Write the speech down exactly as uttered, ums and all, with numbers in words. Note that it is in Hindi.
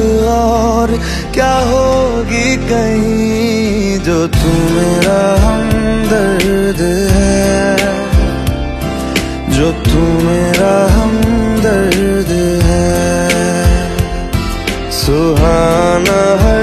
और क्या होगी कहीं जो तू मेरा हमदर्द है, जो तू मेरा हमदर्द है। सुहाना है